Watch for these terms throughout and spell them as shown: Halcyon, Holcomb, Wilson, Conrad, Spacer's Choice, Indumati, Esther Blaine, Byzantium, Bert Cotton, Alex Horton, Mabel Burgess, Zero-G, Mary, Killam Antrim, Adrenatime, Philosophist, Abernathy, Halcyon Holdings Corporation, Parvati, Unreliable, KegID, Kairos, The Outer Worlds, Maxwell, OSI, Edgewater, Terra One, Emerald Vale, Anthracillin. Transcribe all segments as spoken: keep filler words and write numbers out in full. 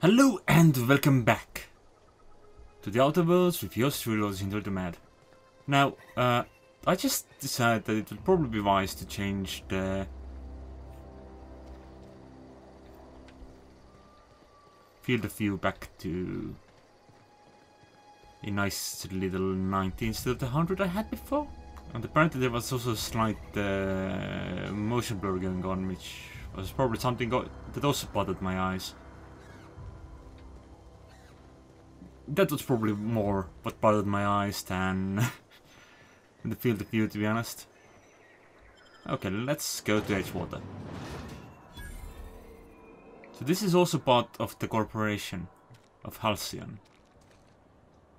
Hello and welcome back to The Outer Worlds with yours truly, Alex Horton. Now, uh, I just decided that it would probably be wise to change the field of view back to a nice little ninety instead of the one hundred I had before. And apparently there was also a slight uh, motion blur going on, which was probably something that also bothered my eyes. That was probably more what bothered my eyes than the field of view, to be honest. Okay, let's go to Edgewater. So this is also part of the corporation of Halcyon.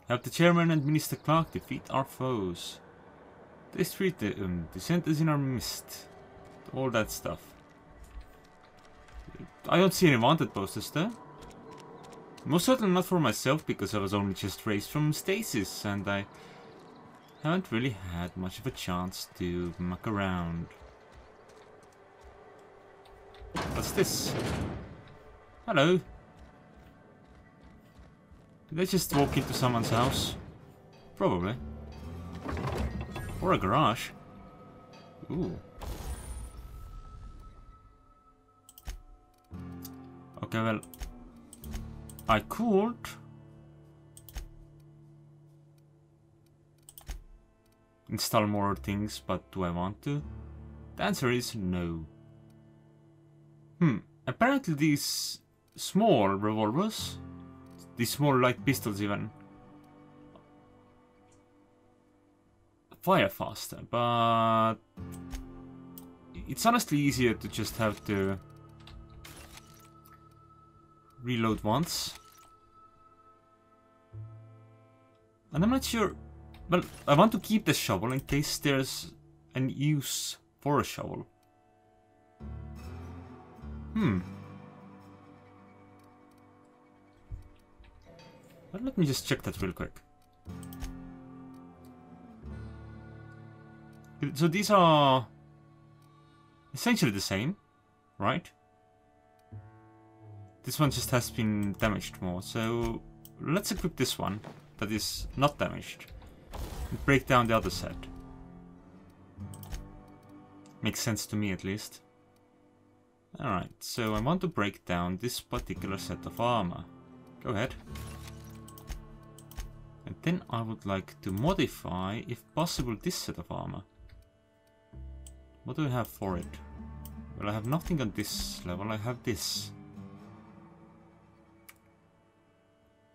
Help the chairman and Minister Clark defeat our foes. They treat them, they sent us in our midst. All that stuff. I don't see any wanted posters there. Most certainly not for myself, because I was only just raised from stasis and I haven't really had much of a chance to muck around. What's this? Hello. Did I just walk into someone's house? Probably. Or a garage. Ooh. Okay, well, I could install more things, but do I want to? The answer is no. Hmm, apparently these small revolvers, these small light pistols even, fire faster, but it's honestly easier to just have to reload once. And I'm not sure, well, I want to keep the shovel in case there's an use for a shovel. Hmm. Well, let me just check that real quick. So these are essentially the same, right? This one just has been damaged more, so let's equip this one that is not damaged and break down the other set. Makes sense to me, at least. Alright, so I want to break down this particular set of armor. Go ahead. And then I would like to modify, if possible, this set of armor. What do I have for it? Well, I have nothing on this level, I have this.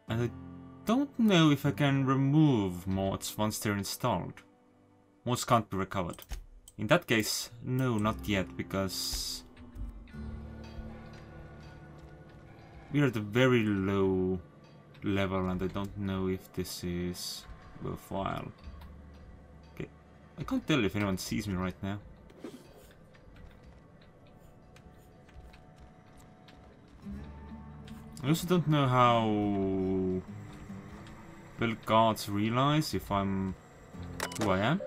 And I don't know if I can remove mods once they're installed. Mods can't be recovered. In that case, no, not yet, because we are at a very low level and I don't know if this is worthwhile. Okay, I can't tell if anyone sees me right now. I also don't know how well guards realize if I'm who I am.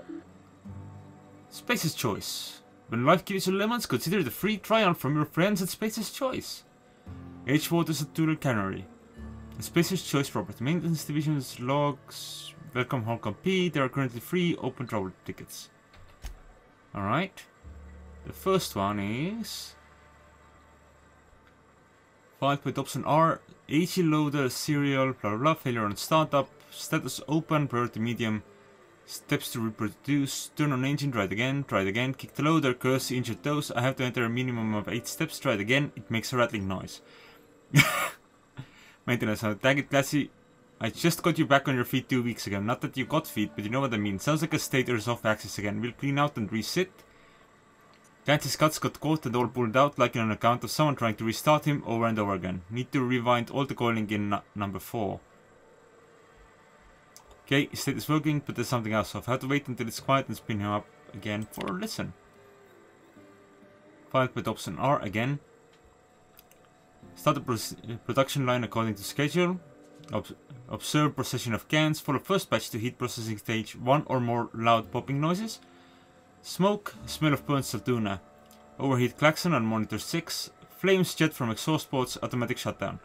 Spacer's Choice. When life gives you lemons, consider the free trial from your friends at Spacer's Choice. Edgewater's at Tudor Cannery. The Spacer's Choice Property Maintenance Division's logs. Welcome Holcomb P. There are currently three open travel tickets. Alright. The first one is filed by option R, H E loader, serial, blah blah blah, failure on startup, status open, priority medium, steps to reproduce, turn on engine, try it again, try it again, kick the loader, curse, injured toes, I have to enter a minimum of eight steps, try it again, it makes a rattling noise. Maintenance, tag it classy, I just got you back on your feet two weeks ago, not that you got feet, but you know what I mean, sounds like a status off access again, we'll clean out and reset. Clancy's cuts got caught and all pulled out, likely on account of someone trying to restart him over and over again. Need to rewind all the calling in number four. Okay, his state is working, but there's something else off. I have to wait until it's quiet and spin him up again for a listen. Filed with option R again. Start the pro production line according to schedule. Ob observe procession of cans for the first batch to heat processing stage, one or more loud popping noises. Smoke, smell of burnt saltuna, overheat klaxon on monitor six, flames jet from exhaust ports, automatic shutdown.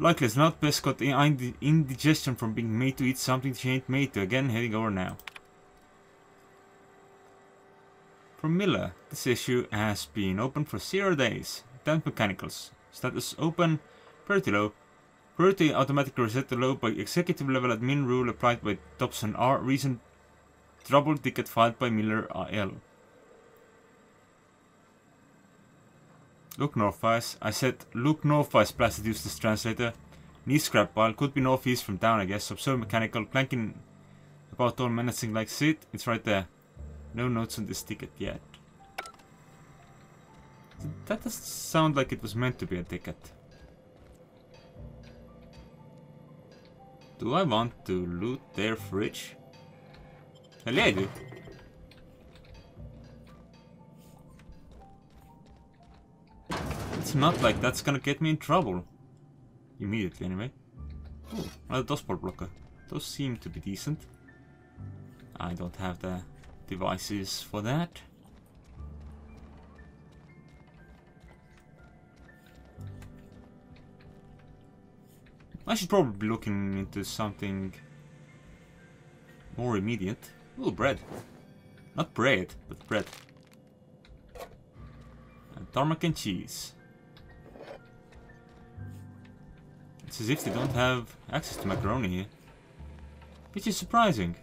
Likely as not, Bess got ind indigestion from being made to eat something she ain't made to. Again, heading over now. From Miller, this issue has been open for zero days. Damp mechanicals. Status open, pretty low. Priority automatically reset to low by executive level admin rule applied by Thompson R. Recent trouble ticket filed by Miller I L. Look northwise. I said look northwise, blasted useless translator. Knee scrap pile, could be northeast from town I guess. Observe mechanical, clanking about all menacing like shit. It's right there. No notes on this ticket yet. That doesn't sound like it was meant to be a ticket. Do I want to loot their fridge? Hell yeah I do. It's not like that's gonna get me in trouble. Immediately anyway. Ooh, another dustport blocker. Those seem to be decent. I don't have the devices for that. I should probably be looking into something more immediate. Ooh, bread. Not bread, but bread. And tarmac and cheese. It's as if they don't have access to macaroni here. Which is surprising.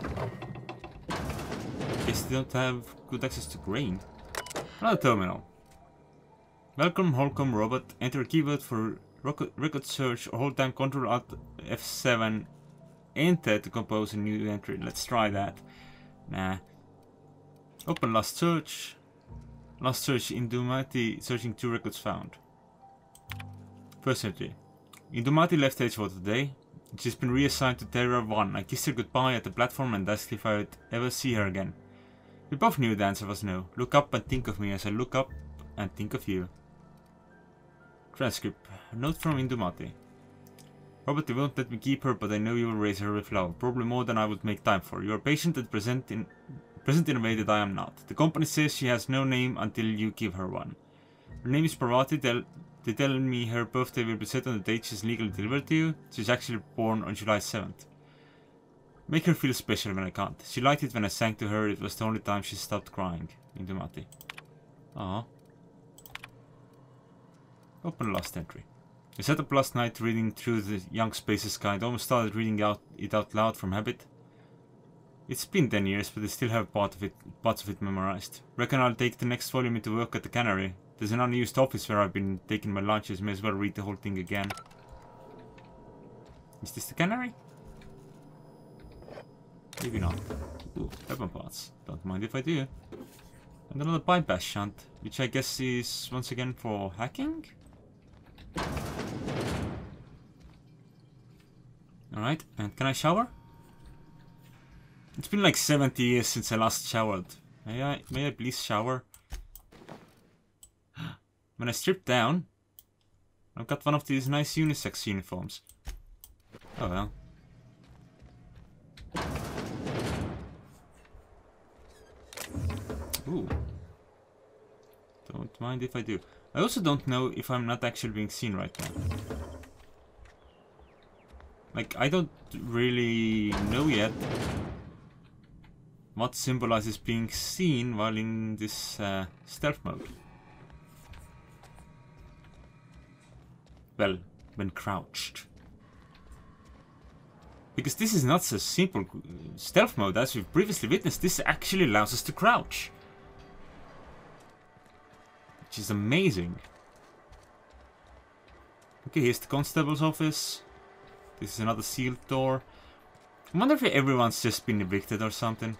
I guess they don't have good access to grain. Another terminal. Welcome Holcomb robot. Enter keyword for record search or hold time control alt F seven enter to compose a new entry. Let's try that. Nah. Open last search. Last search Indumati searching two records found. First entry. Indumati left Edgewater today. She's been reassigned to Terra One. I kissed her goodbye at the platform and asked if I would ever see her again. We both knew the answer was no. Look up and think of me as I look up and think of you. Transcript. Note from Indumati. Robert, you won't let me keep her, but I know you will raise her with love. Probably more than I would make time for. You are patient and present in, present in a way that I am not. The company says she has no name until you give her one. Her name is Parvati. They, they tell me her birthday will be set on the date she is legally delivered to you. She is actually born on July seventh. Make her feel special when I can't. She liked it when I sang to her. It was the only time she stopped crying. Indumati. Aww. Open last entry. I sat up last night reading through the Young Spaces guide. I almost started reading out it out loud from habit. It's been ten years, but I still have part of it, parts of it memorized. Reckon I'll take the next volume into work at the cannery. There's an unused office where I've been taking my lunches. May as well read the whole thing again. Is this the cannery? Maybe not. Ooh, weapon parts. Don't mind if I do. And another bypass shunt, which I guess is once again for hacking? Alright, and can I shower? It's been like seventy years since I last showered. May I, may I please shower? When I stripped down, I've got one of these nice unisex uniforms. Oh well. Ooh. Don't mind if I do. I also don't know if I'm not actually being seen right now. Like, I don't really know yet what symbolizes being seen while in this uh, stealth mode. Well, when crouched. Because this is not so simple stealth mode as we've previously witnessed. This actually allows us to crouch. Which is amazing. Okay, here's the constable's office. This is another sealed door. I wonder if everyone's just been evicted or something.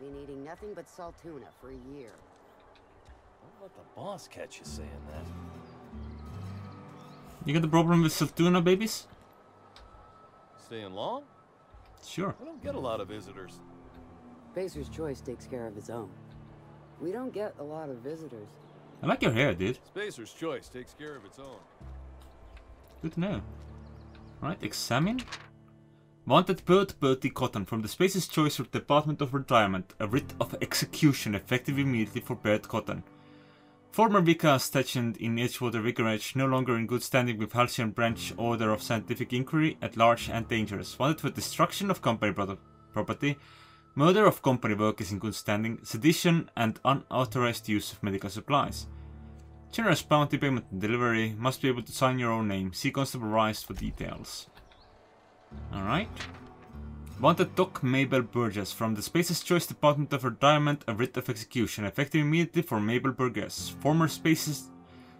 Been eating nothing but salt tuna for a year. Don't let the boss catch you saying that. You got the problem with salt tuna babies? Staying long? Sure. I don't get a lot of visitors. Spacer's Choice takes care of his own. We don't get a lot of visitors. I like your hair, dude. Spacer's Choice takes care of its own. Good to know. Right, examine. Wanted Bert Bertie Cotton from the Spacer's Choice Department of Retirement, a writ of execution effective immediately for Bert Cotton. Former vicar stationed in Edgewater Vicarage, no longer in good standing with Halcyon Branch Order of Scientific Inquiry, at large and dangerous. Wanted for destruction of company property, murder of company workers in good standing, sedition and unauthorized use of medical supplies. Generous bounty payment and delivery, must be able to sign your own name. See Constable Rice for details. Alright. Wanted Doc Mabel Burgess from the Spacer's Choice Department of Retirement, a writ of execution, effective immediately for Mabel Burgess, former Spacer's,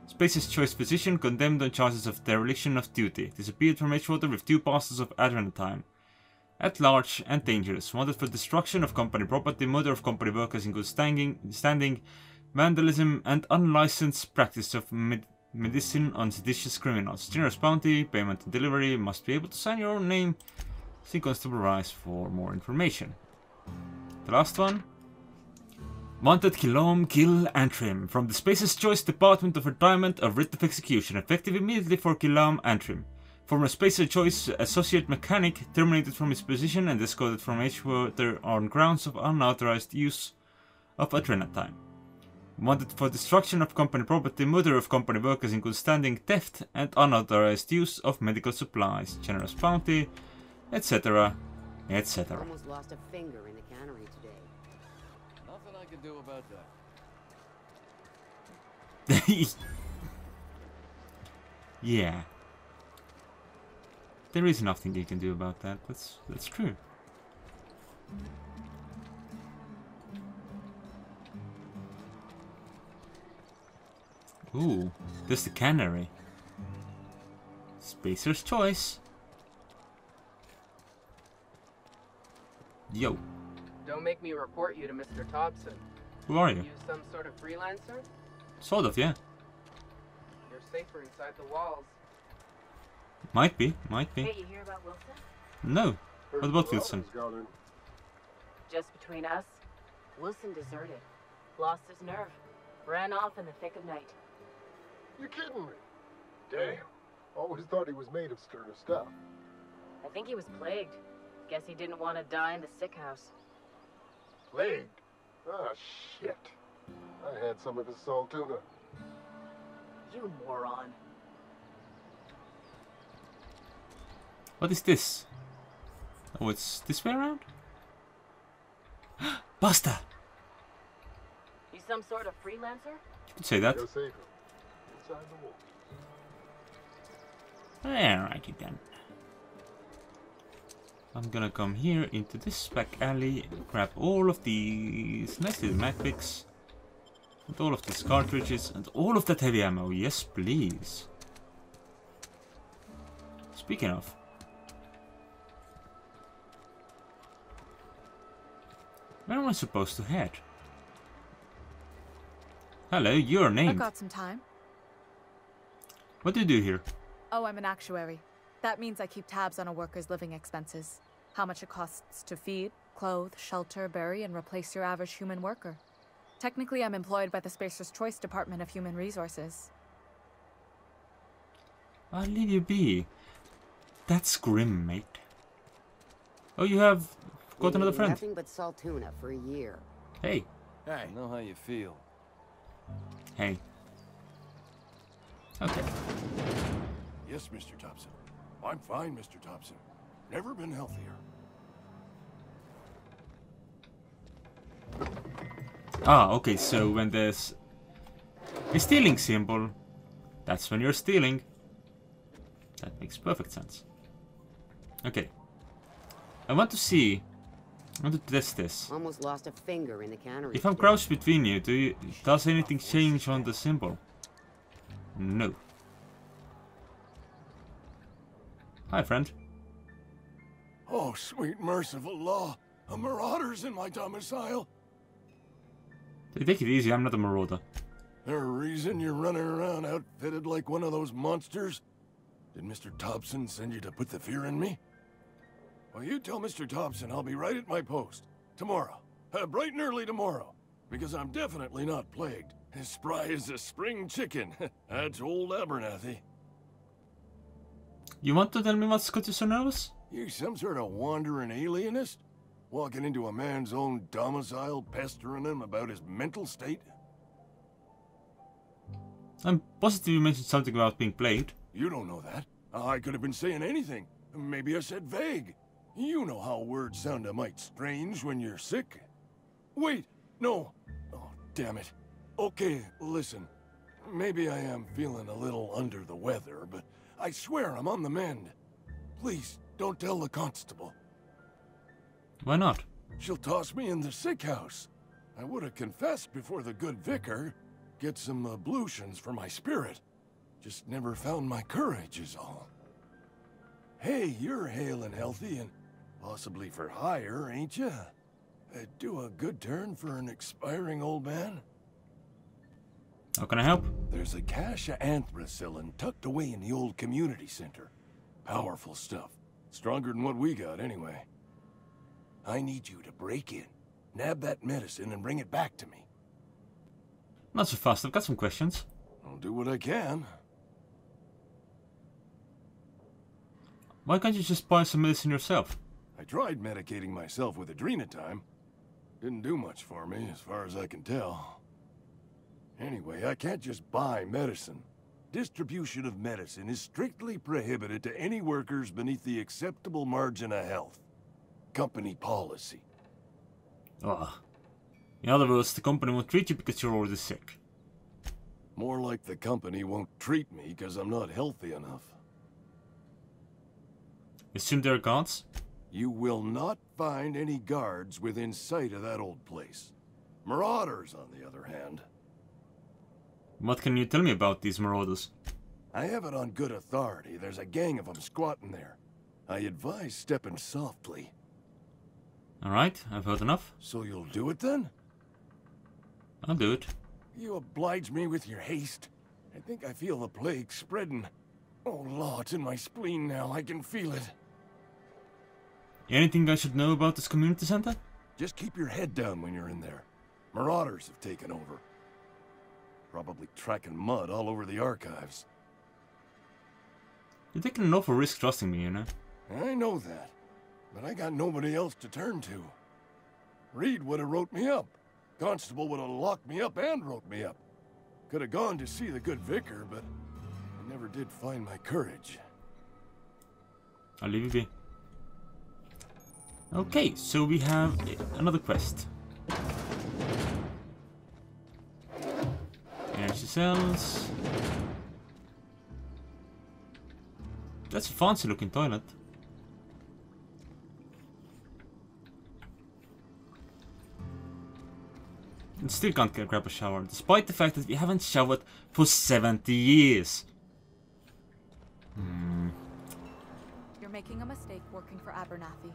Spacer's Choice physician condemned on charges of dereliction of duty, disappeared from Edgewater with two parcels of Abernathy. At large and dangerous, wanted for destruction of company property, murder of company workers in good standing, standing vandalism and unlicensed practice of med medicine on seditious criminals. Generous bounty, payment and delivery, must be able to sign your own name. See Constable Rice for more information. The last one. Wanted Killam Antrim from the Spacer's Choice Department of Retirement, a writ of execution, effective immediately for Killam Antrim. Former Spacer's Choice associate mechanic, terminated from his position and escorted from Edgewater on grounds of unauthorized use of adrenatine. Wanted for destruction of company property, murder of company workers in good standing, theft and unauthorized use of medical supplies, generous bounty, etc, et cetera. Almost lost a finger in the cannery today. Nothing I could do about that. Yeah. There is nothing you can do about that. That's that's true. Ooh, there's the cannery. Spacer's Choice. Yo. Don't make me report you to Mister Thompson. Who are you? You some sort of freelancer? Sort of, yeah. You're safer inside the walls. Might be, might be. Hey, you hear about Wilson? No. What about Wilson? Just between us, Wilson deserted. Lost his nerve. Ran off in the thick of night. You're kidding me. Damn. Always thought he was made of sterner stuff. I think he was plagued. Guess he didn't want to die in the sick house. Plagued? Ah, shit. I had some of his salt tuna. You moron. What is this? Oh, it's this way around? Buster! You some sort of freelancer? You could say that. Alrighty then. I'm gonna come here into this back alley, grab all of these nice little magpics, and all of these cartridges, and all of that heavy ammo. Yes, please. Speaking of. Where am I supposed to head? Hello, your name. I've got some time. What do you do here? Oh, I'm an actuary. That means I keep tabs on a worker's living expenses. How much it costs to feed, clothe, shelter, bury, and replace your average human worker. Technically, I'm employed by the Spacer's Choice Department of Human Resources. I'll leave you be. That's grim, mate. Oh, you have... got another friend. Nothing but salt tuna for a year. Hey. Hey. I know how you feel. Hey. Okay. Yes, Mister Thompson. I'm fine, Mister Thompson. Never been healthier. Ah, okay. So when there's a stealing symbol, that's when you're stealing. That makes perfect sense. Okay. I want to see. I want to test this. Almost lost a finger in the cannery. If I'm crouched between you, do you, does anything change on the symbol? No. Hi, friend. Oh, sweet merciful law. A marauder's in my domicile. They take it easy, I'm not a marauder. There a reason you're running around outfitted like one of those monsters? Did Mister Thompson send you to put the fear in me? Well, you tell Mister Thompson I'll be right at my post. Tomorrow. Uh, bright and early tomorrow. Because I'm definitely not plagued. As spry as a spring chicken. That's old Abernathy. You want to tell me what's got you so nervous? You some sort of wandering alienist? Walking into a man's own domicile, pestering him about his mental state? I'm positive you mentioned something about being played. You don't know that. I could have been saying anything. Maybe I said vague. You know how words sound a mite strange when you're sick. Wait, no. Oh, damn it. Okay, listen. Maybe I am feeling a little under the weather, but I swear I'm on the mend. Please, don't tell the constable. Why not? She'll toss me in the sick house. I would have confessed before the good vicar. Get some ablutions for my spirit. Just never found my courage is all. Hey, you're hale and healthy and possibly for hire, ain't ya? Uh, do a good turn for an expiring old man? How can I help? There's a cache of anthracillin tucked away in the old community center. Powerful stuff. Stronger than what we got, anyway. I need you to break in, nab that medicine, and bring it back to me. Not so fast. I've got some questions. I'll do what I can. Why can't you just buy some medicine yourself? I tried medicating myself with Adrenatime. Didn't do much for me, as far as I can tell. Anyway, I can't just buy medicine. Distribution of medicine is strictly prohibited to any workers beneath the acceptable margin of health. Company policy. Ah. In other words, the company won't treat you because you're already sick. More like the company won't treat me because I'm not healthy enough. Assume there are guards? You will not find any guards within sight of that old place. Marauders, on the other hand. What can you tell me about these marauders? I have it on good authority. There's a gang of them squatting there. I advise stepping softly. Alright, I've heard enough. So you'll do it then? I'll do it. You oblige me with your haste. I think I feel the plague spreading. Oh, Lord, it's in my spleen now. I can feel it. Anything I should know about this community center? Just keep your head down when you're in there. Marauders have taken over. Probably tracking mud all over the archives. You're taking an awful risk trusting me, you know? I know that, but I got nobody else to turn to. Reed would have wrote me up. Constable would have locked me up and wrote me up. Could have gone to see the good vicar, but I never did find my courage. I'll leave you be. Okay, so we have another quest. Energy cells. That's a fancy looking toilet. And still can't grab a shower, despite the fact that we haven't showered for seventy years. Hmm. You're making a mistake working for Abernathy.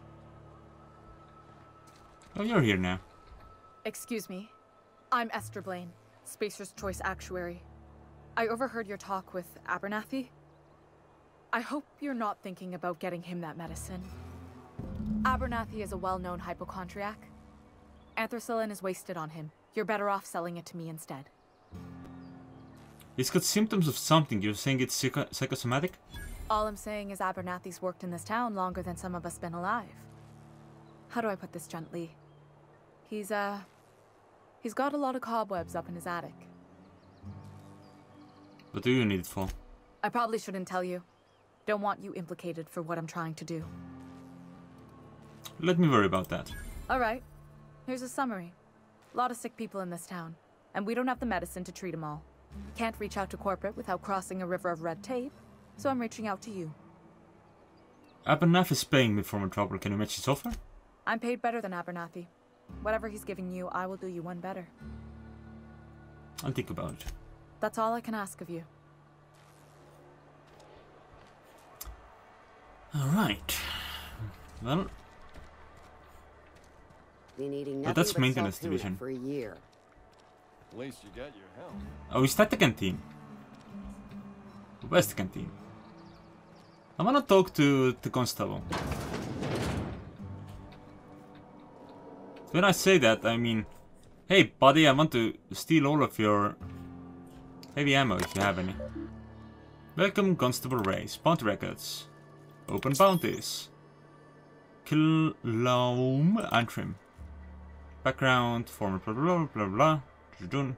Oh, you're here now. Excuse me. I'm Esther Blaine, Spacer's Choice Actuary. I overheard your talk with Abernathy. I hope you're not thinking about getting him that medicine. Abernathy is a well-known hypochondriac. Anthracillin is wasted on him. You're better off selling it to me instead. He's got symptoms of something. You're saying it's psycho psychosomatic? All I'm saying is Abernathy's worked in this town longer than some of us been alive. How do I put this gently? He's, uh... he's got a lot of cobwebs up in his attic. What do you need it for? I probably shouldn't tell you. Don't want you implicated for what I'm trying to do. Let me worry about that. Alright. Here's a summary. A lot of sick people in this town, and we don't have the medicine to treat them all. Can't reach out to corporate without crossing a river of red tape, so I'm reaching out to you. Abernathy is paying me for my trouble. Can you match his offer? I'm paid better than Abernathy. Whatever he's giving you, I will do you one better. I'll think about it. That's all I can ask of you. Alright. Well... But that's maintenance division. For a year. At least you got your help. Oh, is that the canteen? Where's the canteen? I'm gonna talk to the constable. When I say that, I mean... Hey, buddy, I want to steal all of your... heavy ammo, if you have any. Welcome, Constable Ray. Bounty records. Open bounties. Killam Antrim. Background, former blah blah blah blah blah.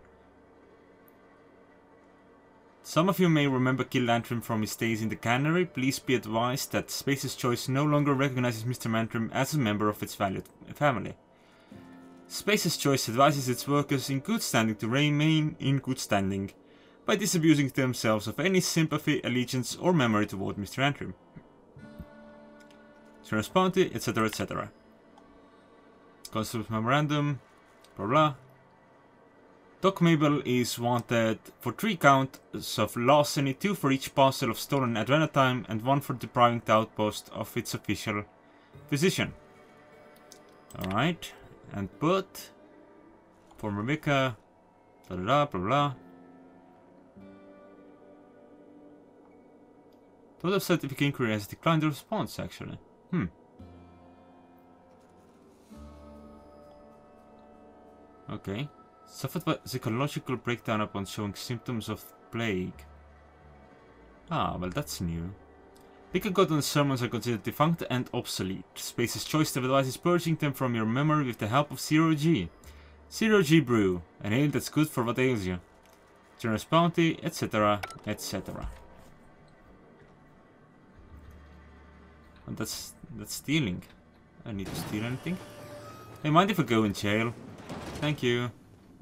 Some of you may remember Killam Antrim from his days in the cannery. Please be advised that Spacer's Choice no longer recognizes Mister Antrim as a member of its valued family. Spacer's Choice advises its workers in good standing to remain in good standing by disabusing themselves of any sympathy, allegiance or memory toward Mister Antrim. Insurance bounty, et cetera et cetera. Concept memorandum, blah blah. Doc Mabel is wanted for three counts of larceny, two for each parcel of stolen Adrenatime, and one for depriving the outpost of its official position. Alright, and Bert, former Vicar, blah blah blah blah. Total scientific inquiry has declined the response, actually. Hmm. Okay. Suffered by psychological breakdown upon showing symptoms of plague. Ah, well, that's new. Vicar Cotton's sermons are considered defunct and obsolete. Space's Choice advises purging them from your memory with the help of Zero-G. Zero-G brew, an ale that's good for what ails you. Generous bounty, et cetera, et cetera. And that's that's stealing. I don't need to steal anything. Hey, mind if I go in jail? Thank you.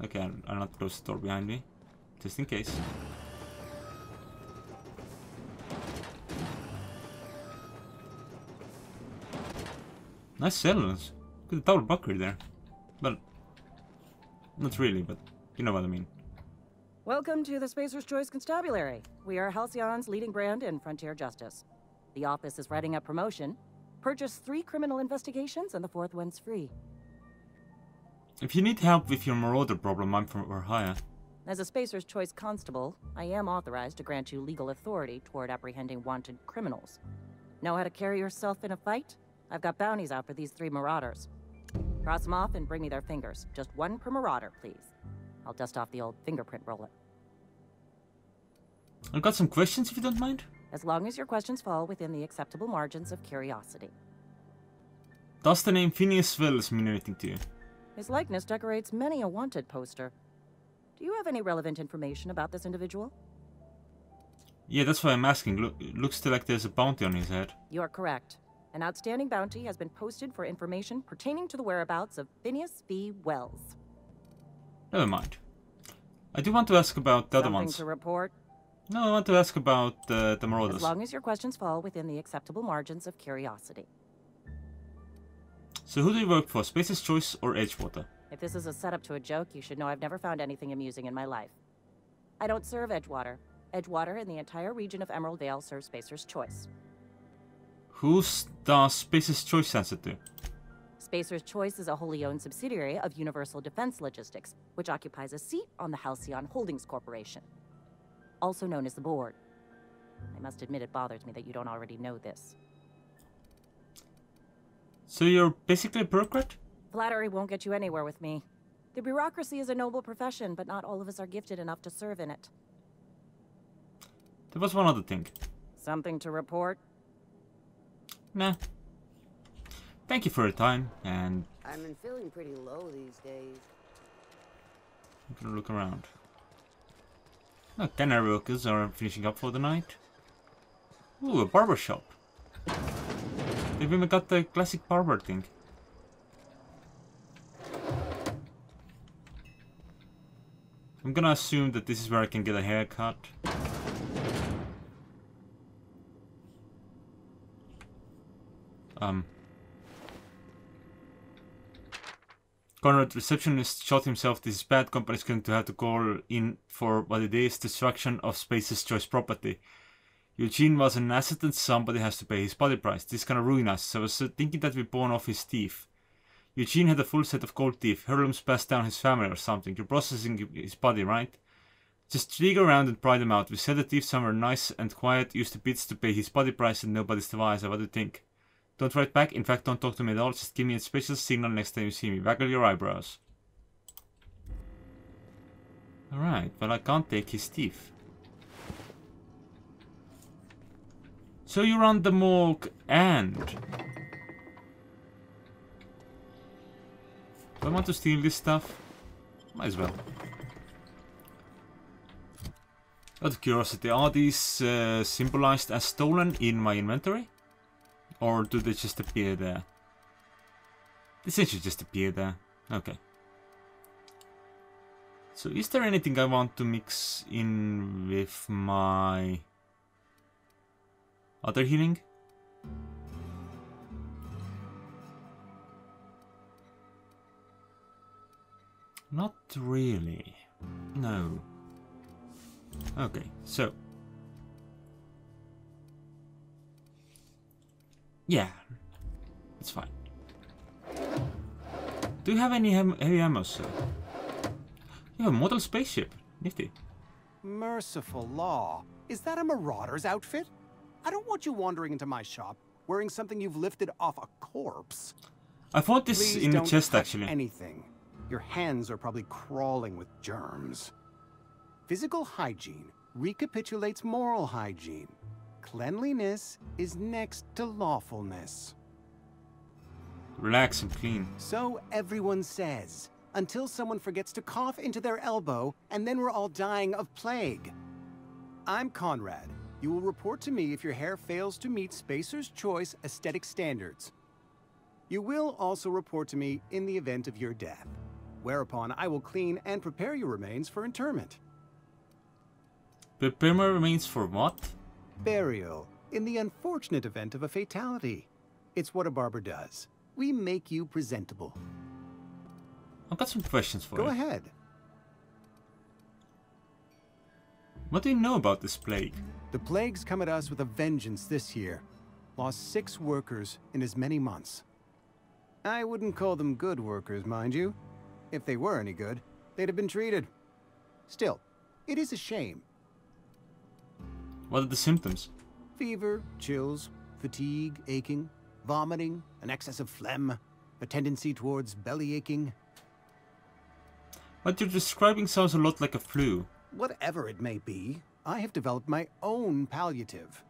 Okay, I'll, I'll not close the door behind me, just in case. Nice settlements. Look at the double buckler there. Well, not really, but you know what I mean. Welcome to the Spacer's Choice Constabulary. We are Halcyon's leading brand in frontier justice. The office is writing up promotion. Purchase three criminal investigations and the fourth one's free. If you need help with your marauder problem, I'm from Ohio. As a Spacer's Choice constable, I am authorized to grant you legal authority toward apprehending wanted criminals. Know how to carry yourself in a fight? I've got bounties out for these three marauders. Cross them off and bring me their fingers. Just one per marauder, please. I'll dust off the old fingerprint roller. I've got some questions, if you don't mind. As long as your questions fall within the acceptable margins of curiosity. Does the name Phineas Wells mean anything to you? His likeness decorates many a wanted poster. Do you have any relevant information about this individual? Yeah, that's why I'm asking. Look, it looks like there's a bounty on his head. You're correct. An outstanding bounty has been posted for information pertaining to the whereabouts of Phineas V. Wells. Never mind. I do want to ask about the Something other ones. To report? No, I want to ask about uh, the marauders. As long as your questions fall within the acceptable margins of curiosity. So who do you work for, Spacer's Choice or Edgewater? If this is a setup to a joke, you should know I've never found anything amusing in my life. I don't serve Edgewater. Edgewater and the entire region of Emerald Vale serve Spacer's Choice. Who does Spacer's Choice answer to? Spacer's Choice is a wholly owned subsidiary of Universal Defense Logistics, which occupies a seat on the Halcyon Holdings Corporation, also known as the board. I must admit it bothers me that you don't already know this. So you're basically a bureaucrat? Flattery won't get you anywhere with me. The bureaucracy is a noble profession, but not all of us are gifted enough to serve in it. There was one other thing. Something to report? Nah. Thank you for your time, and... I've been feeling pretty low these days. I'm gonna look around. Oh, canary workers are finishing up for the night. Ooh, a barbershop. They've even got the classic barber thing. I'm gonna assume that this is where I can get a haircut. Um. Conrad, receptionist, shot himself. This is bad. Company's going to have to call in for what it is, destruction of Spacer's Choice property. Eugene was an asset and somebody has to pay his body price. This is gonna ruin us. So I was thinking that we pawn off his teeth. Eugene had a full set of gold teeth. Heirlooms passed down his family or something. You're processing his body, right? Just dig around and pry them out. We sell the teeth somewhere nice and quiet. Use the bits to pay his body price and nobody's the wiser. What do you think? Don't write back. In fact, don't talk to me at all. Just give me a special signal next time you see me. Waggle your eyebrows. Alright, but I can't take his teeth. So you run the morgue and Do I want to steal this stuff? Might as well. Out of curiosity, are these uh, symbolized as stolen in my inventory? Or do they just appear there? They seem to just appear there. Okay. So is there anything I want to mix in with my other healing? Not really. No. Okay, so. Yeah, it's fine. Do you have any heavy ammo, sir? You have a model spaceship. Nifty. Merciful law. Is that a marauder's outfit? I don't want you wandering into my shop wearing something you've lifted off a corpse. I thought this Please in the chest, actually. Anything. Your hands are probably crawling with germs. Physical hygiene recapitulates moral hygiene. Cleanliness is next to lawfulness. Relax and clean. So everyone says, until someone forgets to cough into their elbow, and then we're all dying of plague. I'm Conrad. You will report to me if your hair fails to meet Spacer's Choice aesthetic standards. You will also report to me in the event of your death, whereupon I will clean and prepare your remains for interment. Prepare my remains for what? Burial, in the unfortunate event of a fatality. It's what a barber does. We make you presentable. I've got some questions for you. Go ahead. What do you know about this plague? The plague's come at us with a vengeance this year. Lost six workers in as many months. I wouldn't call them good workers, mind you. If they were any good, they'd have been treated. Still, it is a shame. What are the symptoms? Fever, chills, fatigue, aching, vomiting, an excess of phlegm, a tendency towards belly aching. What you're describing sounds a lot like a flu. Whatever it may be, I have developed my own palliative.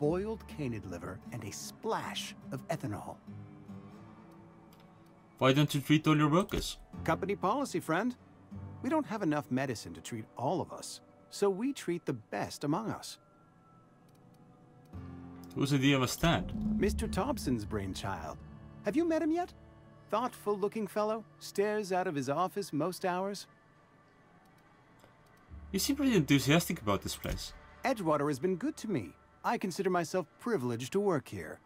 Boiled canid liver and a splash of ethanol. Why don't you treat all your workers? Company policy, friend. We don't have enough medicine to treat all of us, so we treat the best among us. Whose idea was that? Mister Thompson's brainchild. Have you met him yet? Thoughtful-looking fellow, stares out of his office most hours. You seem pretty enthusiastic about this place. Edgewater has been good to me. I consider myself privileged to work here.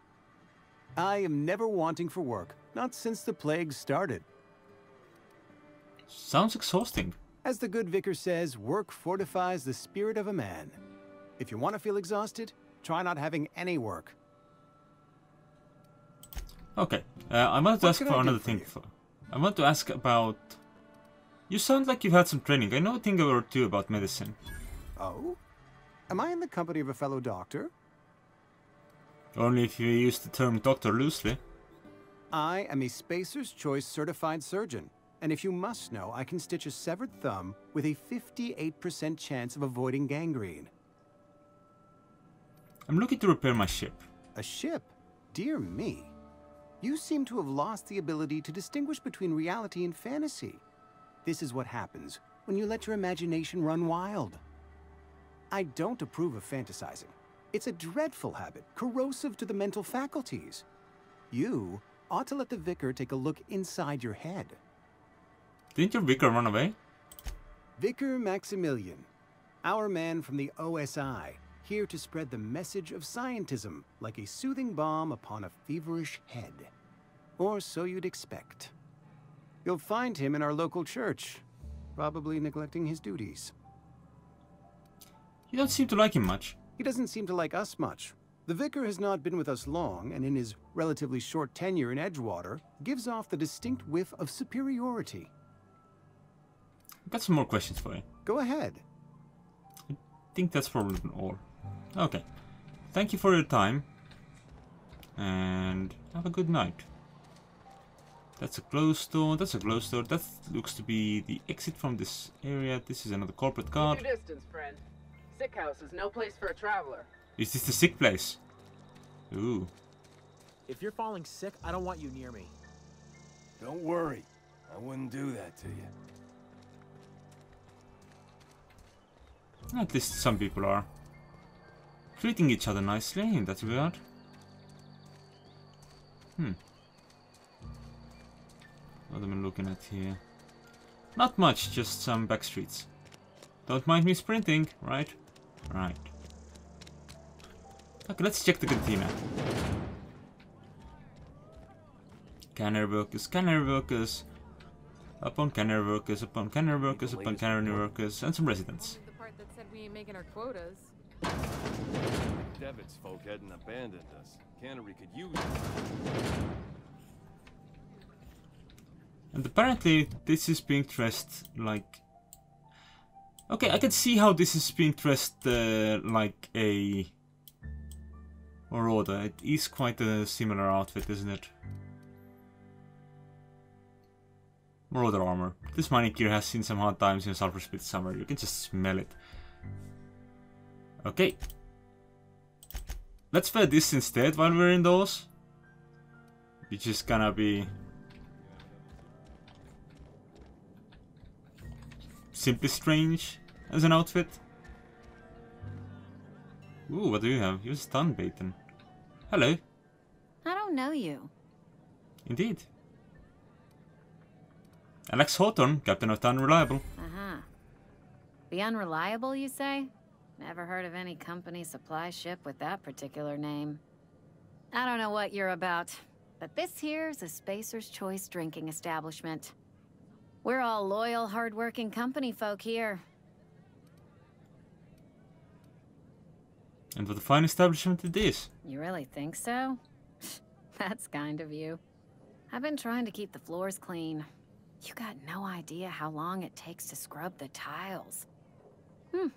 I am never wanting for work, not since the plague started. Sounds exhausting. As the good vicar says, work fortifies the spirit of a man. If you want to feel exhausted, try not having any work. Okay, uh, I wanted to ask for another thing. For, I want to ask about... You sound like you've had some training. I know a thing or two about medicine. Oh? Am I in the company of a fellow doctor? Only if you use the term doctor loosely. I am a Spacer's Choice certified surgeon, and if you must know, I can stitch a severed thumb with a fifty-eight percent chance of avoiding gangrene. I'm looking to repair my ship. A ship? Dear me. You seem to have lost the ability to distinguish between reality and fantasy. This is what happens when you let your imagination run wild. I don't approve of fantasizing. It's a dreadful habit, corrosive to the mental faculties. You ought to let the vicar take a look inside your head. Didn't your vicar run away? Vicar Maximilian, our man from the O S I, here to spread the message of scientism like a soothing balm upon a feverish head. Or so you'd expect. You'll find him in our local church, probably neglecting his duties. You don't seem to like him much. He doesn't seem to like us much. The vicar has not been with us long, and in his relatively short tenure in Edgewater, gives off the distinct whiff of superiority. I've got some more questions for you. Go ahead. I think that's probably all. Okay. Thank you for your time, and have a good night. That's a closed door, that's a closed door, that looks to be the exit from this area. This is another corporate card. Keep your distance, friend. Sick house is no place for a traveler. Is this the sick place? Ooh. If you're falling sick, I don't want you near me. Don't worry. I wouldn't do that to you. At least some people are. Treating each other nicely, ain't that weird? Hmm. What am I looking at here? Not much, just some back streets. Don't mind me sprinting, right? Right. Okay, let's check the cantina. Cannery workers, cannery workers, upon cannery workers, upon cannery workers, upon cannery workers, and some residents. The part that said we ain't making our quotas. Devitt's folk hadn't abandoned us. Cannery could use us. And apparently this is being dressed like... Okay, I can see how this is being dressed uh, like a... or order. It is quite a similar outfit, isn't it? Marauder armor. This mining gear has seen some hard times in sulfur spit summer. You can just smell it. Okay. Let's wear this instead while we're indoors. Which is gonna be... simply strange as an outfit. Ooh, what do you have? You're stunbaiten. Hello. I don't know you. Indeed. Alex Horton, captain of the Unreliable. Uh-huh. The Unreliable, you say? Never heard of any company supply ship with that particular name. I don't know what you're about, but this here's a Spacer's Choice drinking establishment. We're all loyal, hard-working company folk here. And what a fine establishment it is. You really think so? That's kind of you. I've been trying to keep the floors clean. You got no idea how long it takes to scrub the tiles. Hmm.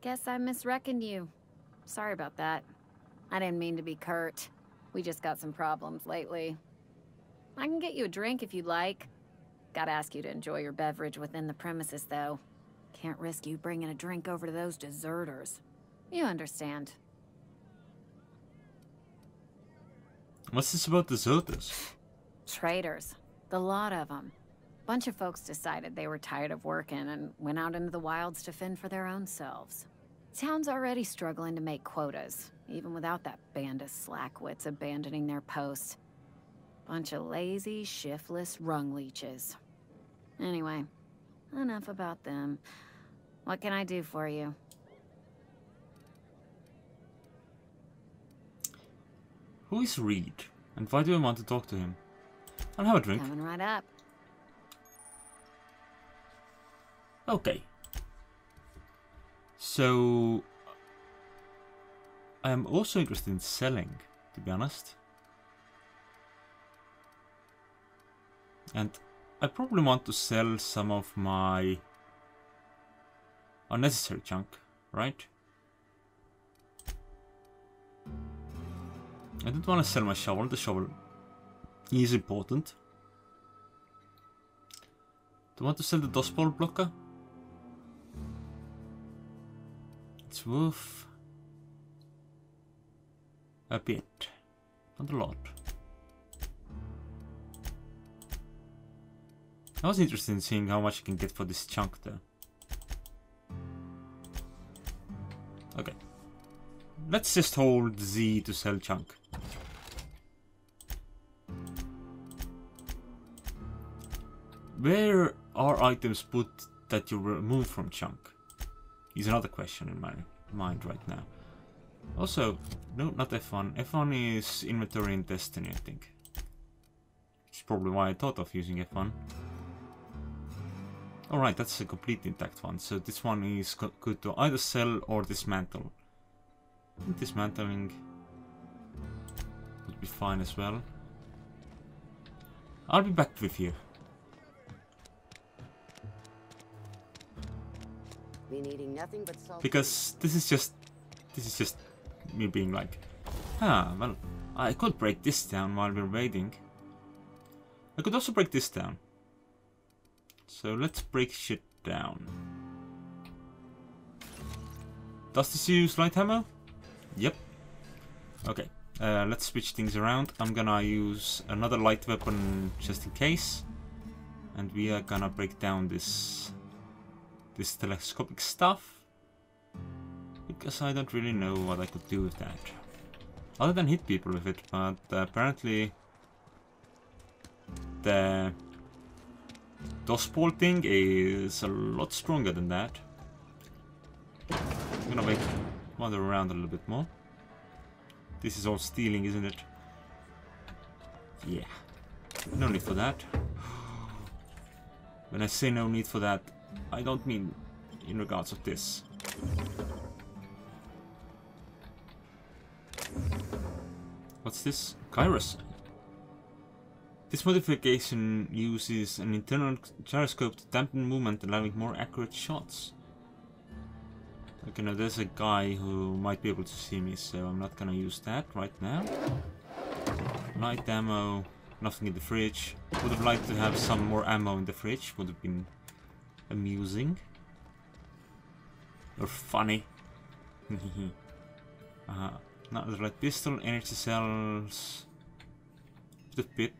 Guess I misreckoned you. Sorry about that. I didn't mean to be curt. We just got some problems lately. I can get you a drink if you'd like. Gotta ask you to enjoy your beverage within the premises, though. Can't risk you bringing a drink over to those deserters. You understand. What's this about deserters? Traitors. The lot of them. Bunch of folks decided they were tired of working and went out into the wilds to fend for their own selves. Town's already struggling to make quotas, even without that band of slackwits abandoning their posts. Bunch of lazy, shiftless rung leeches. Anyway, enough about them. What can I do for you? Who is Reed? And why do I want to talk to him? I'll have a drink. Coming right up. Okay. So... I am also interested in selling, to be honest. And I probably want to sell some of my unnecessary junk, right? I don't want to sell my shovel. The shovel is important. Do I want to sell the dustball blocker? It's worth a bit, not a lot. I was interested in seeing how much I can get for this chunk there. Okay. Let's just hold Z to sell chunk. Where are items put that you remove from chunk? Is another question in my mind right now. Also, no, not F one. F one is inventory and destiny, I think. Which is probably why I thought of using F one. Alright, that's a complete intact one, so this one is good to either sell or dismantle. And dismantling would be fine as well. I'll be back with you. Because this is just this is just me being like, ah, well, I could break this down while we're waiting. I could also break this down. So let's break shit down. Does this use light hammer? Yep. Okay, uh, let's switch things around. I'm gonna use another light weapon just in case. and we are gonna break down this this telescopic stuff, because I don't really know what I could do with that other than hit people with it. But apparently the dustball thing is a lot stronger than that. I'm gonna make wander around a little bit more. This is all stealing, isn't it? Yeah, no need for that. When I say no need for that, I don't mean in regards of this. What's this? Kairos. This modification uses an internal gyroscope to dampen movement, allowing more accurate shots. Okay, now there's a guy who might be able to see me, so I'm not gonna use that right now. Light ammo, nothing in the fridge. Would have liked to have some more ammo in the fridge, would have been amusing. Or funny. uh, not the right pistol, energy cells, the pit.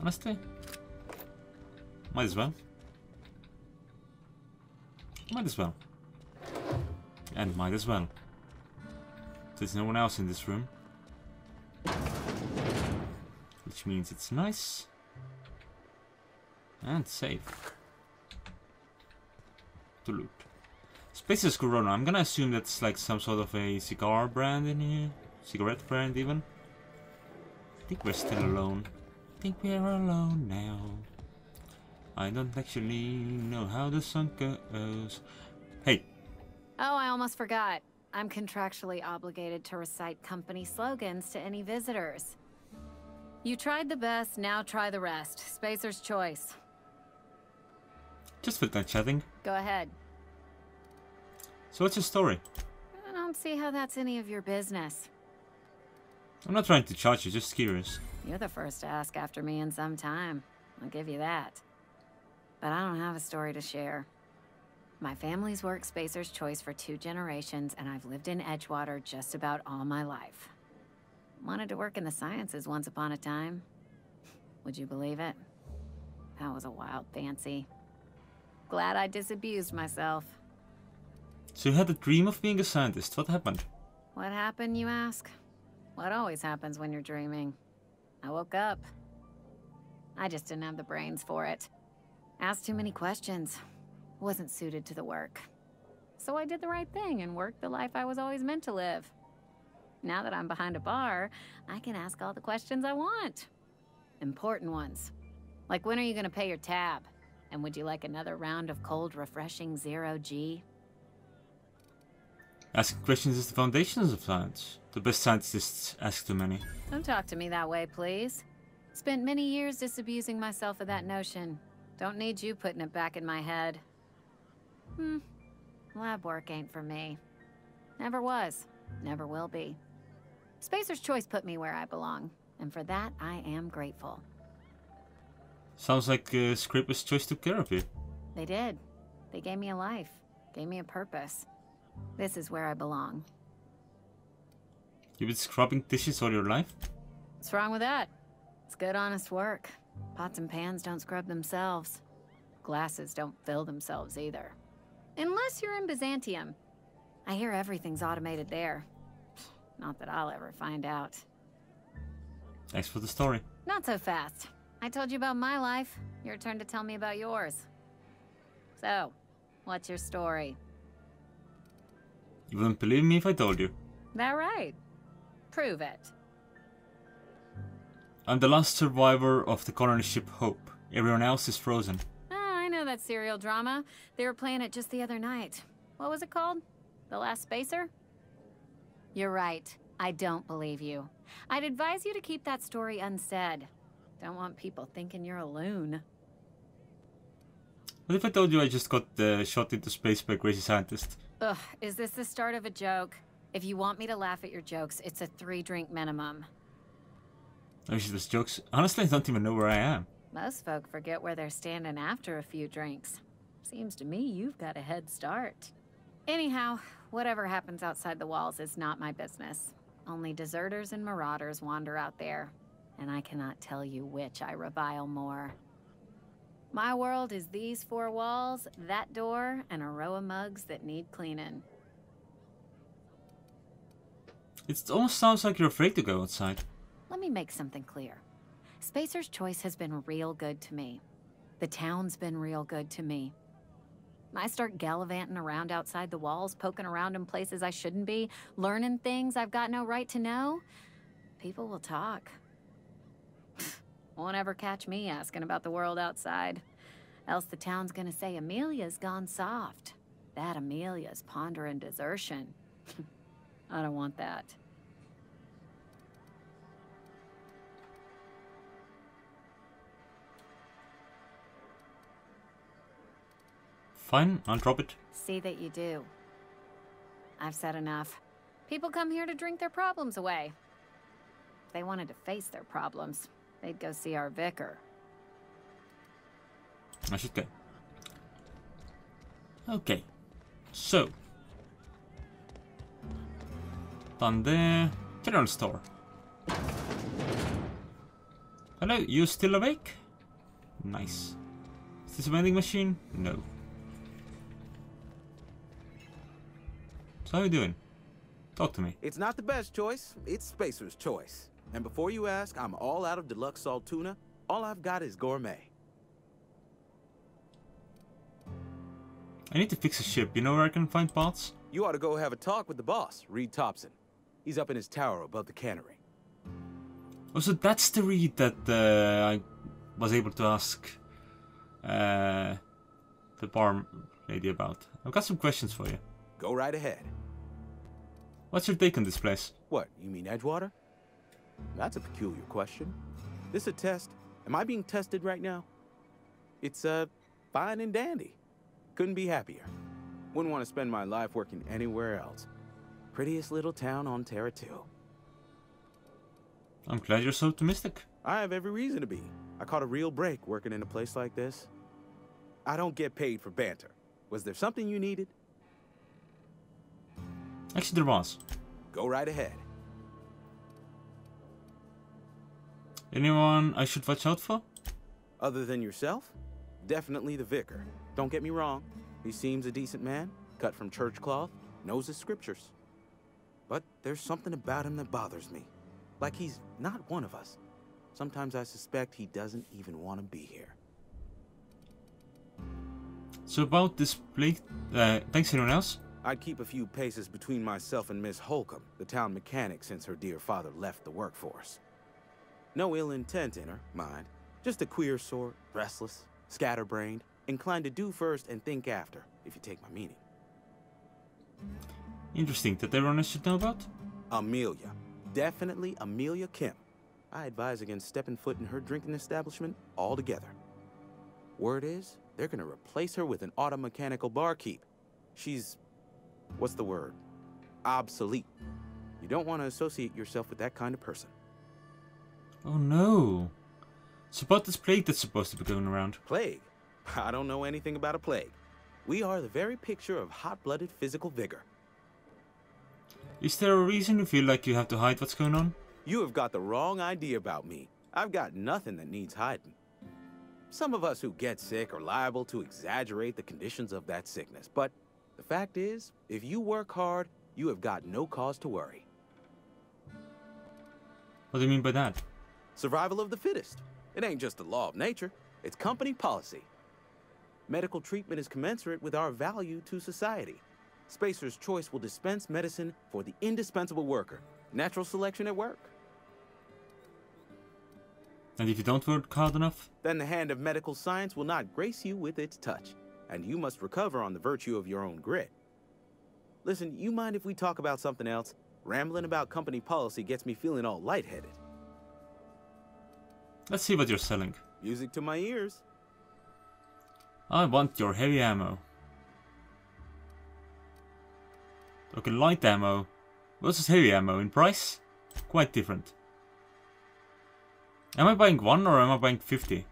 Honestly, might as well. Might as well. And might as well. There's no one else in this room. Which means it's nice. And safe. To loot. Spacer's Corona. I'm gonna assume that's like some sort of a cigar brand in here. Cigarette brand even. I think we're still alone. I think we're alone now. I don't actually know how the song goes. Hey. Oh, I almost forgot. I'm contractually obligated to recite company slogans to any visitors. You tried the best, now try the rest. Spacer's Choice. Just for that chatting. Go ahead. So what's your story? I don't see how that's any of your business. I'm not trying to charge you, just curious. You're the first to ask after me in some time. I'll give you that. But I don't have a story to share. My family's worked Spacer's Choice for two generations, and I've lived in Edgewater just about all my life. Wanted to work in the sciences once upon a time. Would you believe it? That was a wild fancy. Glad I disabused myself. So you had a dream of being a scientist. What happened? What happened, you ask? What always happens when you're dreaming. I woke up. I just didn't have the brains for it. Asked too many questions. Wasn't suited to the work. So I did the right thing and worked the life I was always meant to live. Now that I'm behind a bar, I can ask all the questions I want. Important ones. Like, when are you gonna pay your tab? And would you like another round of cold, refreshing zero G? Asking questions is the foundation of science. The best scientists ask too many. Don't talk to me that way, please. Spent many years disabusing myself of that notion. Don't need you putting it back in my head. Hmm. Lab work ain't for me. Never was. Never will be. Spacer's Choice put me where I belong, and for that I am grateful. Sounds like uh, Scraper's Choice took care of you. They did. They gave me a life. Gave me a purpose. This is where I belong. You've been scrubbing dishes all your life? What's wrong with that? It's good, honest work. Pots and pans don't scrub themselves. Glasses don't fill themselves either. Unless you're in Byzantium. I hear everything's automated there. Not that I'll ever find out. Thanks for the story. Not so fast. I told you about my life. Your turn to tell me about yours. So, what's your story? You wouldn't believe me if I told you. That right. Prove it. I'm the last survivor of the colony ship Hope. Everyone else is frozen. Ah, I know that serial drama. They were playing it just the other night. What was it called? The Last Spacer? You're right. I don't believe you. I'd advise you to keep that story unsaid. Don't want people thinking you're a loon. What if I told you I just got uh, shot into space by a crazy scientist? Ugh, is this the start of a joke? If you want me to laugh at your jokes, it's a three-drink minimum. I wish those jokes. Honestly, I don't even know where I am. Most folk forget where they're standing after a few drinks. Seems to me you've got a head start. Anyhow, whatever happens outside the walls is not my business. Only deserters and marauders wander out there, and I cannot tell you which I revile more. My world is these four walls, that door, and a row of mugs that need cleaning. It almost sounds like you're afraid to go outside. Let me make something clear. Spacer's Choice has been real good to me. The town's been real good to me. I start gallivanting around outside the walls, poking around in places I shouldn't be, learning things I've got no right to know. People will talk. Won't ever catch me asking about the world outside. Else the town's gonna say Amelia's gone soft. That Amelia's pondering desertion. I don't want that. Fine, I'll drop it. See that you do. I've said enough. People come here to drink their problems away. If they wanted to face their problems, they'd go see our vicar. I should go. Okay. So. Done there. General store. Hello, you still awake? Nice. Is this a vending machine? No. So how are you doing? Talk to me. It's not the best choice. It's Spacer's Choice. And before you ask, I'm all out of deluxe salt tuna. All I've got is gourmet. I need to fix a ship. You know where I can find parts? You ought to go have a talk with the boss, Reed Thompson. He's up in his tower above the cannery. Oh, so that's the Reed that uh, I was able to ask uh, the bar lady about. I've got some questions for you. Go right ahead. What's your take on this place? What, you mean Edgewater? That's a peculiar question. This a test? Am I being tested right now? It's, uh, fine and dandy. Couldn't be happier. Wouldn't want to spend my life working anywhere else. Prettiest little town on Terra two. I'm glad you're so optimistic. I have every reason to be. I caught a real break working in a place like this. I don't get paid for banter. Was there something you needed? Actually, there was. Go right ahead. Anyone I should watch out for? Other than yourself? Definitely the vicar. Don't get me wrong. He seems a decent man, cut from church cloth, knows his scriptures. But there's something about him that bothers me. Like he's not one of us. Sometimes I suspect he doesn't even want to be here. So about this plate, uh, thanks anyone else? I'd keep a few paces between myself and Miss Holcomb, the town mechanic, since her dear father left the workforce. No ill intent in her, mind. Just a queer sort, restless, scatterbrained, inclined to do first and think after, if you take my meaning. Interesting. Did everyone should know about? Amelia. Definitely Amelia Kemp. I advise against stepping foot in her drinking establishment altogether. Word is, they're gonna replace her with an auto-mechanical barkeep. She's, what's the word? Obsolete. You don't want to associate yourself with that kind of person. Oh no. It's about this plague that's supposed to be going around. Plague? I don't know anything about a plague. We are the very picture of hot-blooded physical vigor. Is there a reason you feel like you have to hide what's going on? You have got the wrong idea about me. I've got nothing that needs hiding. Some of us who get sick are liable to exaggerate the conditions of that sickness, but the fact is, if you work hard, you have got no cause to worry. What do you mean by that? Survival of the fittest. It ain't just a law of nature, it's company policy. Medical treatment is commensurate with our value to society. Spacer's Choice will dispense medicine for the indispensable worker. Natural selection at work. And if you don't work hard enough? Then the hand of medical science will not grace you with its touch, and you must recover on the virtue of your own grit. Listen, you mind if we talk about something else? Rambling about company policy gets me feeling all lightheaded. Let's see what you're selling. Music to my ears. I want your heavy ammo. Okay, light ammo versus heavy ammo in price? Quite different. Am I buying one or am I buying fifty?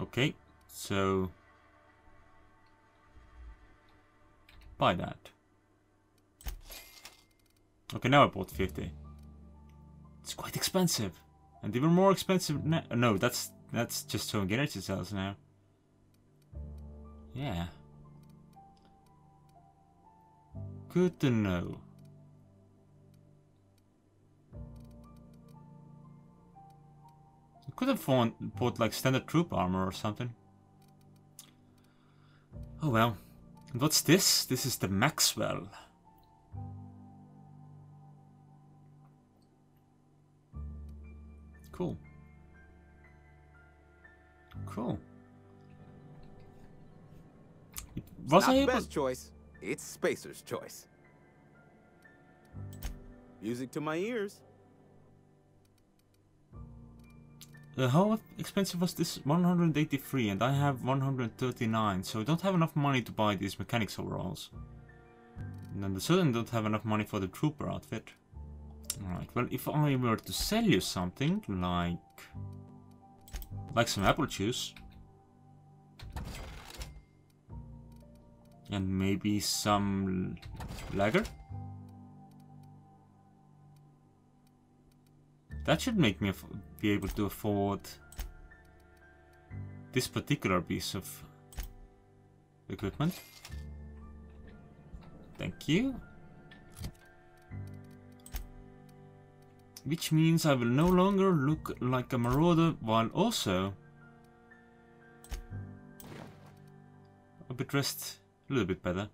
Okay, so... buy that. Okay, now I bought fifty. It's quite expensive. And even more expensive now. No, that's that's just to engage itself now. Yeah. Good to know. I could have bought like standard troop armor or something. Oh well. And what's this? This is the Maxwell. Cool. Cool. Was I able? Not the best choice. It's Spacer's Choice. Music to my ears. Uh, how expensive was this? one hundred eighty-three, and I have one hundred thirty-nine, so I don't have enough money to buy these mechanics overalls. And then I certainly don't have enough money for the trooper outfit. Alright, well, if I were to sell you something, like... like some apple juice. And maybe some... lager? That should make me be able to afford... this particular piece of... equipment. Thank you. Which means I will no longer look like a marauder while also I'll be dressed a little bit better.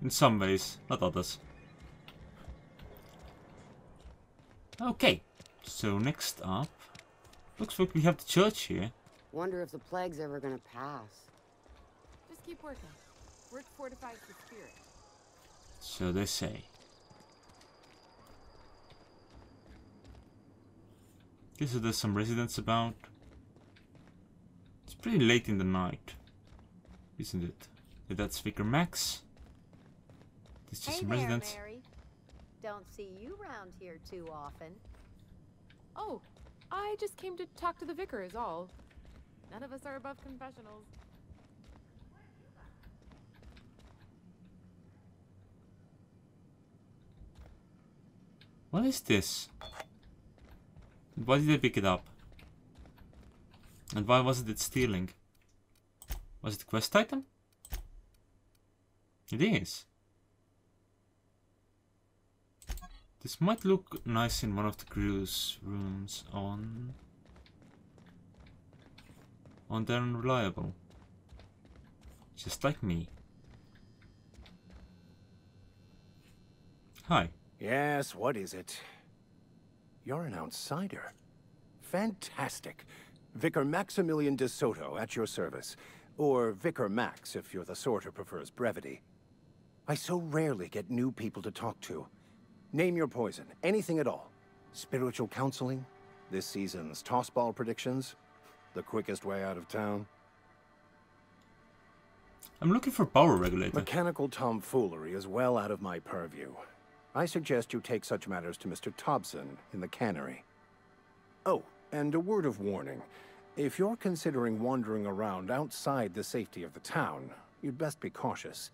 In some ways, not others. Okay, so next up, looks like we have the church here. Wonder if the plague's ever gonna pass. Just keep working. Work fortifies the spirit. So they say. Okay, so there's some residents about. It's pretty late in the night, isn't it? Yeah, that's Vicar Max. There's just hey some there, residents. Mary. Don't see you round here too often. Oh, I just came to talk to the vicar is all. None of us are above confessionals. What is this? Why did they pick it up? And why wasn't it stealing? Was it a quest item? It is. This might look nice in one of the crew's rooms on... on their Unreliable. Just like me. Hi. Yes, what is it? You're an outsider. Fantastic. Vicar Maximilian de Soto at your service. Or Vicar Max, if you're the sort who prefers brevity. I so rarely get new people to talk to. Name your poison, anything at all. Spiritual counseling, this season's tossball predictions, the quickest way out of town. I'm looking for power regulator. Mechanical tomfoolery is well out of my purview. I suggest you take such matters to Mister Thompson in the cannery. Oh, and a word of warning. If you're considering wandering around outside the safety of the town, you'd best be cautious.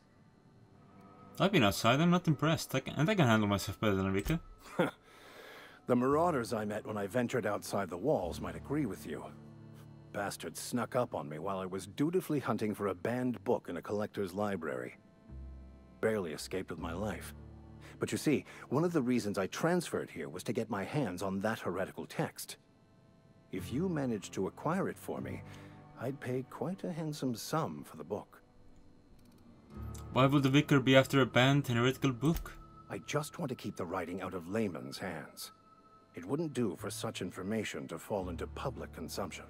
I've been outside, I'm not impressed. I can, and I can handle myself better than Rita. The marauders I met when I ventured outside the walls might agree with you. Bastards snuck up on me while I was dutifully hunting for a banned book in a collector's library. Barely escaped with my life. But you see, one of the reasons I transferred here was to get my hands on that heretical text. If you managed to acquire it for me, I'd pay quite a handsome sum for the book. Why would the vicar be after a banned heretical book? I just want to keep the writing out of layman's hands. It wouldn't do for such information to fall into public consumption.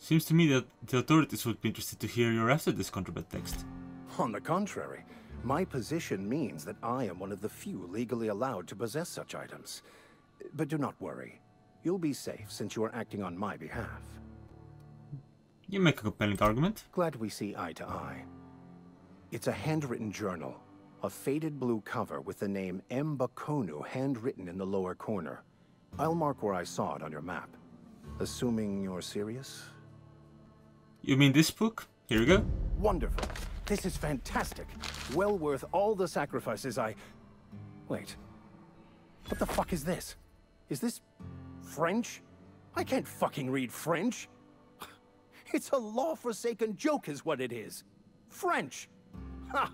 Seems to me that the authorities would be interested to hear you're after this contraband text. On the contrary. My position means that I am one of the few legally allowed to possess such items. But do not worry. You'll be safe since you are acting on my behalf. You make a compelling argument. Glad we see eye to eye. It's a handwritten journal. A faded blue cover with the name M. Bokonu handwritten in the lower corner. I'll mark where I saw it on your map. Assuming you're serious? You mean this book? Here we go. Wonderful. This is fantastic. Well worth all the sacrifices I... Wait. What the fuck is this? Is this... French? I can't fucking read French. It's a law-forsaken joke is what it is. French! Ha!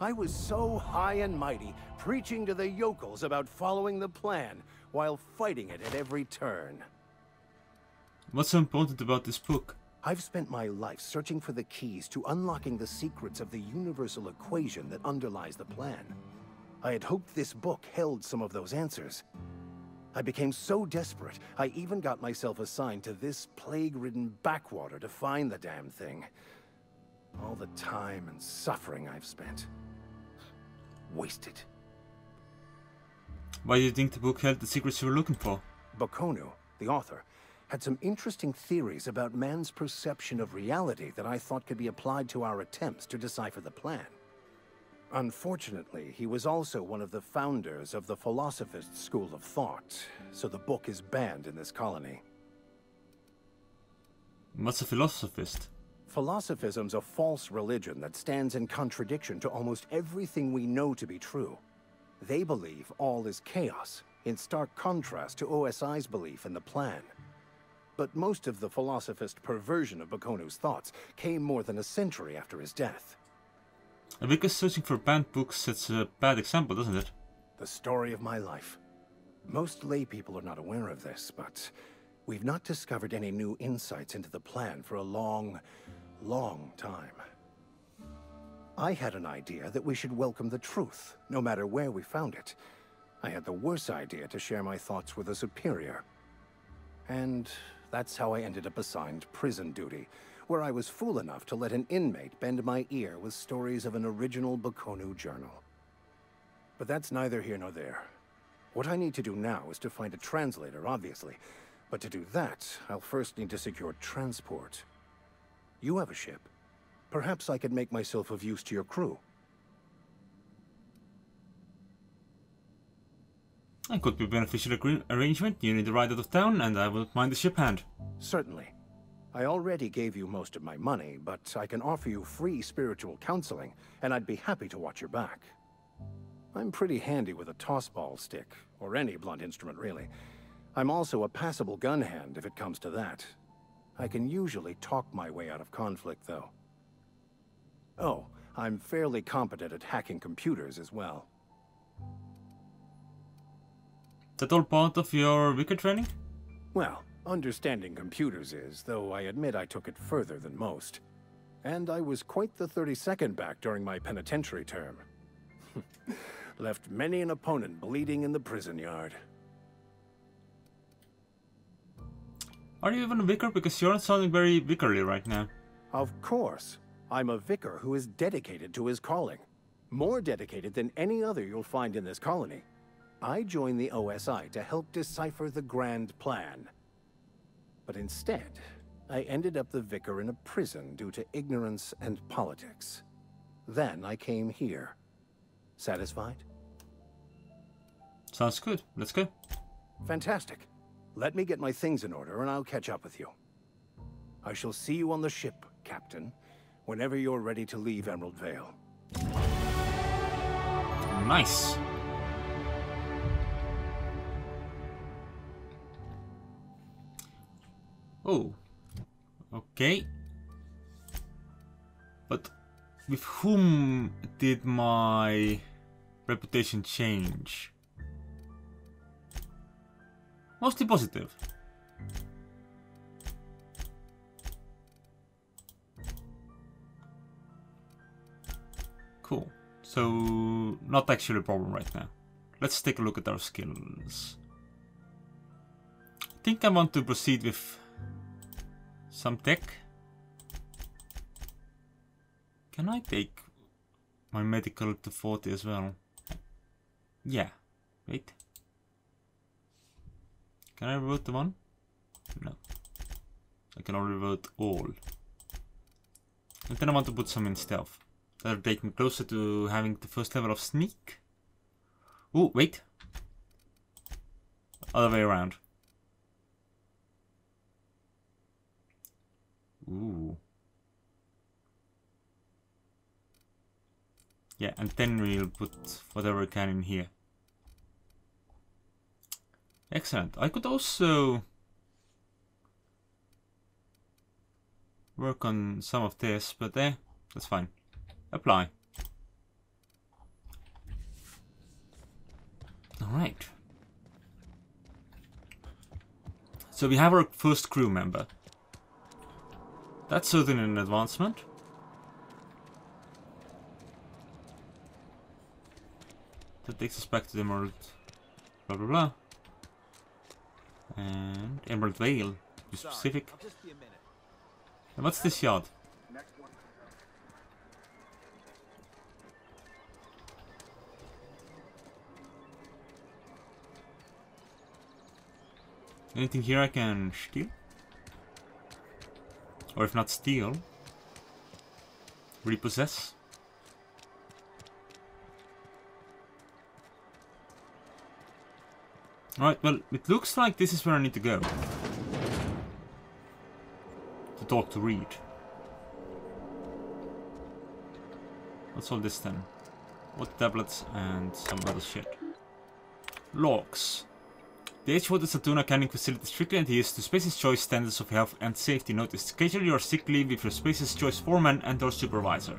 I was so high and mighty, preaching to the yokels about following the plan, while fighting it at every turn. What's so important about this book? I've spent my life searching for the keys to unlocking the secrets of the universal equation that underlies the plan. I had hoped this book held some of those answers. I became so desperate, I even got myself assigned to this plague-ridden backwater to find the damn thing. All the time and suffering I've spent. Wasted. Why do you think the book held the secrets you were looking for? Bokonon, the author, had some interesting theories about man's perception of reality that I thought could be applied to our attempts to decipher the plan. Unfortunately, he was also one of the founders of the Philosopher's School of Thought, so the book is banned in this colony. What's a philosophist? Philosophism's a false religion that stands in contradiction to almost everything we know to be true. They believe all is chaos, in stark contrast to O S I's belief in the plan. But most of the philosophist perversion of Bokonon's thoughts came more than a century after his death. And because searching for banned books sets a bad example, doesn't it? The story of my life. Most lay people are not aware of this, but we've not discovered any new insights into the plan for a long, long time. I had an idea that we should welcome the truth, no matter where we found it. I had the worse idea to share my thoughts with a superior. And that's how I ended up assigned prison duty, where I was fool enough to let an inmate bend my ear with stories of an original Bokonon journal. But that's neither here nor there. What I need to do now is to find a translator, obviously. But to do that, I'll first need to secure transport. You have a ship. Perhaps I could make myself of use to your crew. That could be a beneficial arrangement. You need a ride out of town, and I will mind the ship hand. Certainly. I already gave you most of my money, but I can offer you free spiritual counseling, and I'd be happy to watch your back. I'm pretty handy with a tossball stick, or any blunt instrument, really. I'm also a passable gun hand, if it comes to that. I can usually talk my way out of conflict, though. Oh, I'm fairly competent at hacking computers as well. That all part of your Vicar training? Well, understanding computers is, though I admit I took it further than most. And I was quite the thirty-second back during my penitentiary term. Left many an opponent bleeding in the prison yard. Are you even a vicar? Because you're not sounding very vicarly right now. Of course. I'm a vicar who is dedicated to his calling. More dedicated than any other you'll find in this colony. I joined the O S I to help decipher the grand plan. But instead, I ended up the vicar in a prison due to ignorance and politics. Then I came here. Satisfied? Sounds good. Let's go. Fantastic. Let me get my things in order and I'll catch up with you. I shall see you on the ship, Captain, whenever you're ready to leave Emerald Vale. Nice. Oh, okay. But with whom did my reputation change? Mostly positive. Cool. So, not actually a problem right now. Let's take a look at our skills. I think I want to proceed with some tech. Can I take my medical to forty as well? Yeah. Wait. Can I vote the one? No. I can only vote all. And then I want to put some in stealth. That'll take me closer to having the first level of sneak. Oh, wait. Other way around. Ooh. Yeah, and then we'll put whatever we can in here. Excellent. I could also work on some of this, but eh, that's fine. Apply. Alright. So we have our first crew member. That's certainly an advancement. That takes us back to the Emerald... blah blah blah. And Emerald Vale, be specific. And what's this yard? Anything here I can steal? Or if not steal, repossess? Alright, well, it looks like this is where I need to go. To talk to Reed. What's all this then? What tablets and some other shit? Logs. The Edgewater Saturna Canning Facility strictly adheres to Spacer's Choice standards of health and safety. Notice, schedule your sick leave with your Spacer's Choice foreman and or supervisor.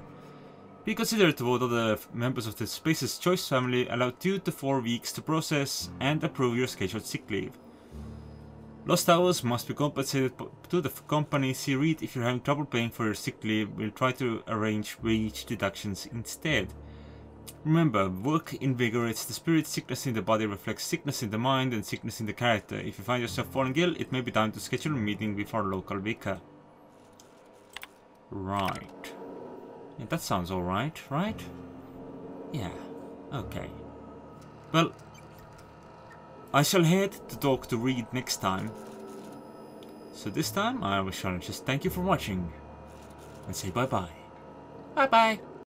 Be considerate toward other members of the Spacer's Choice family. Allow two to four weeks to process and approve your scheduled sick leave. Lost hours must be compensated to the company. See Reed if you're having trouble paying for your sick leave. We'll try to arrange wage deductions instead. Remember, work invigorates the spirit, sickness in the body reflects sickness in the mind and sickness in the character. If you find yourself falling ill, it may be time to schedule a meeting with our local vicar. Right. Yeah, that sounds alright, right? Yeah, okay. Well, I shall head to talk to Reed next time. So this time, I shall just thank you for watching and say bye-bye. Bye-bye.